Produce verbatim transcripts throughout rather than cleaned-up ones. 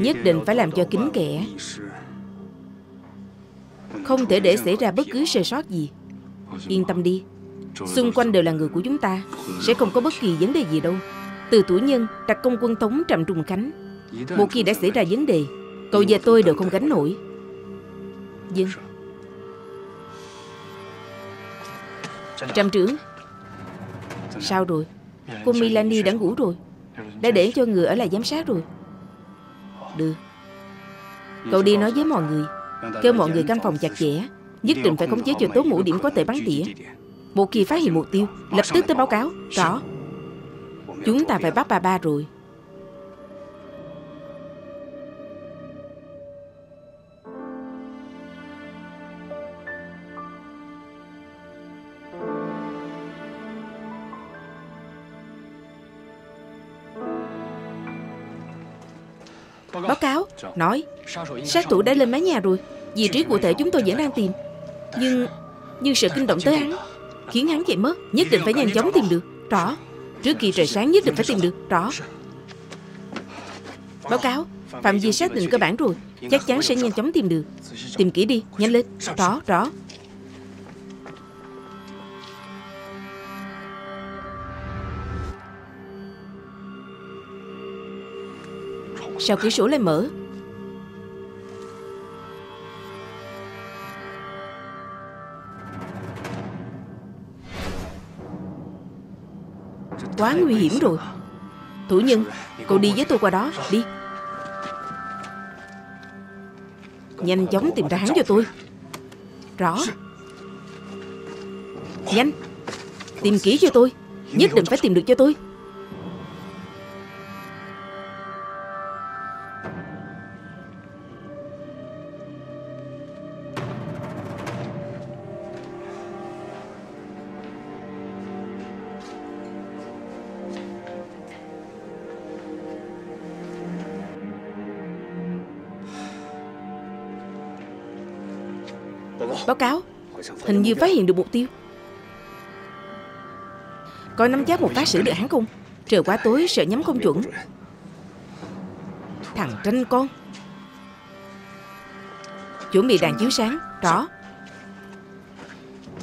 nhất định phải làm cho kín kẽ, không thể để xảy ra bất cứ sai sót gì. Yên tâm đi, xung quanh đều là người của chúng ta, sẽ không có bất kỳ vấn đề gì đâu. Từ Tủ Nhân, đặc công quân tống Trạm Trùng Khánh, một khi đã xảy ra vấn đề, cậu và tôi đều không gánh nổi. Vâng. Trạm trưởng, sao rồi? Cô Milani đã ngủ rồi, đã để cho người ở lại giám sát rồi. Được, cậu đi nói với mọi người, kêu mọi người canh phòng chặt chẽ, nhất định phải khống chế cho tốt mũ điểm có thể bắn tỉa. Một khi phát hiện mục tiêu, lập tức tới báo cáo. Rõ. Chúng ta phải bắt bà ba rồi. Báo cáo. Nói, sát thủ đã lên mái nhà rồi. Vị trí cụ thể chúng tôi vẫn đang tìm, nhưng nhưng sợ kinh động tới hắn, khiến hắn chạy mất. Nhất định phải nhanh chóng tìm được. Rõ. Trước khi trời sáng nhất định phải tìm được. Rõ. Báo cáo. Phạm vi xác định cơ bản rồi, chắc chắn sẽ nhanh chóng tìm được. Tìm kỹ đi, nhanh lên. Rõ, rõ. Sao cửa sổ lại mở? Quá nguy hiểm rồi. Thủ Nhân, cậu đi với tôi qua đó. Đi. Nhanh chóng tìm ra hắn cho tôi. Rõ. Nhanh. Tìm kỹ cho tôi, nhất định phải tìm được cho tôi. Báo cáo, hình như phát hiện được mục tiêu. Coi nắm chắc một phát xử được hắn không? Trời quá tối sợ nhắm không chuẩn. Thằng tranh con. Chuẩn bị đèn chiếu sáng. Rõ.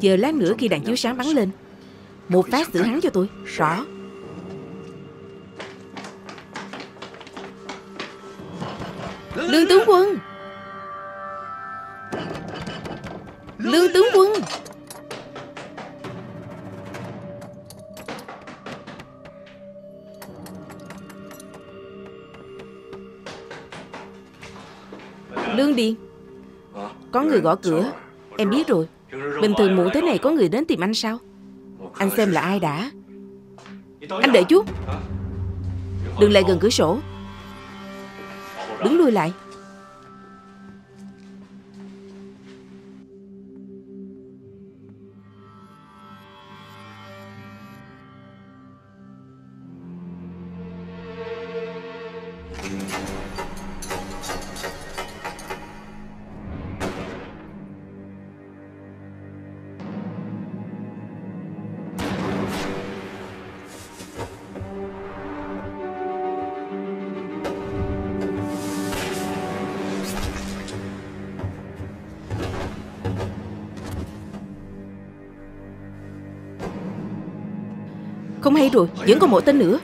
Chờ lát nữa khi đèn chiếu sáng bắn lên, một phát xử hắn cho tôi. Rõ. Lương tướng quân. Lương tướng quân. Lương Điền, có người gõ cửa. Em biết rồi. Bình thường muộn thế này có người đến tìm anh sao? Anh xem là ai đã. Anh đợi chút. Đừng lại gần cửa sổ. Đứng lui lại. Không hay rồi, vẫn còn một tên nữa.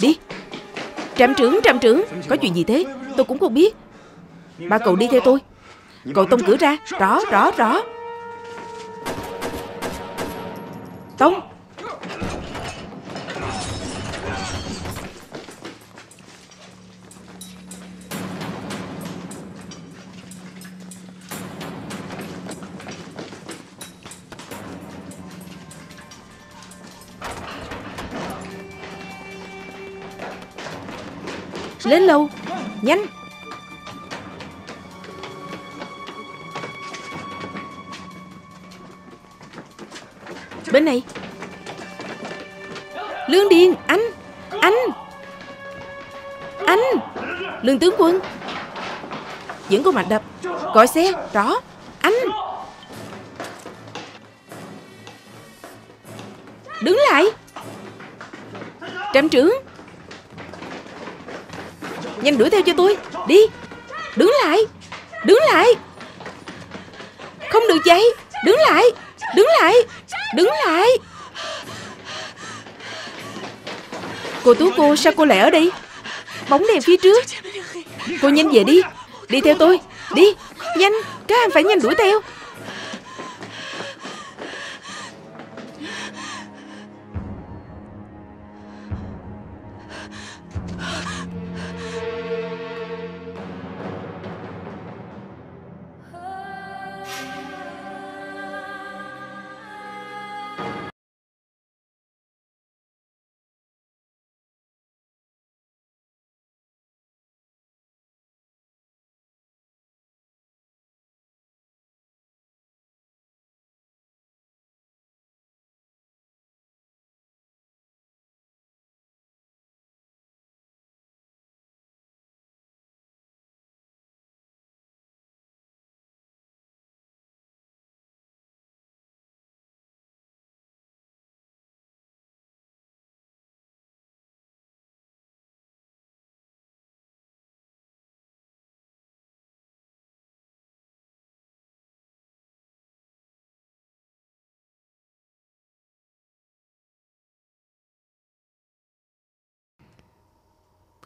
Đi. Trạm trưởng, trạm trưởng, có chuyện gì thế? Tôi cũng không biết. Ba cậu đi theo tôi. Cậu tông cửa ra. Rõ, rõ, rõ. Tông. Lên lầu, nhanh. Bên này. Lương Điền, anh, anh, anh. Lương tướng quân. Vẫn có mạch đập, gọi xe, rõ, anh. Đứng lại. Trạm trưởng. Nhanh đuổi theo cho tôi. Đi. Đứng lại. Đứng lại. Không được chạy. Đứng lại. Đứng lại. Đứng lại. Cô Tú cô, sao cô lại ở đây? Bóng đèn phía trước. Cô nhanh về đi. Đi theo tôi. Đi. Nhanh. Các anh phải nhanh đuổi theo.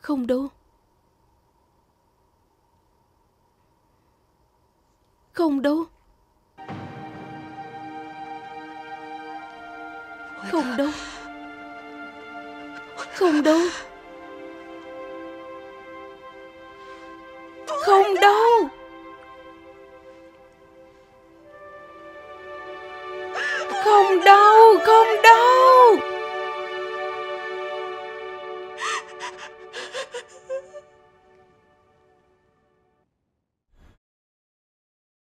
Không đâu. Không đâu. Không đâu. Không đâu. Không đâu. Không đâu. Không đâu.